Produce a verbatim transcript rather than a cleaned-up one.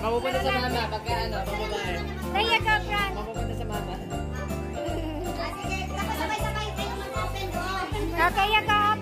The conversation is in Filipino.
Mapupunta sa mama pagka ano, pagbabae. There you go, Fran. Mapupunta sa mama. Sige, sabay-sabay tayo mag-open doon. Okay, you go.